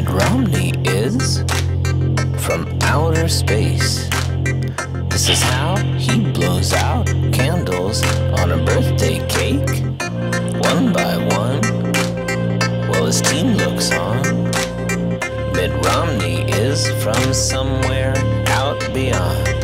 Mitt Romney is from outer space. This is how he blows out candles on a birthday cake, one by one, while his team looks on. Mitt Romney is from somewhere out beyond.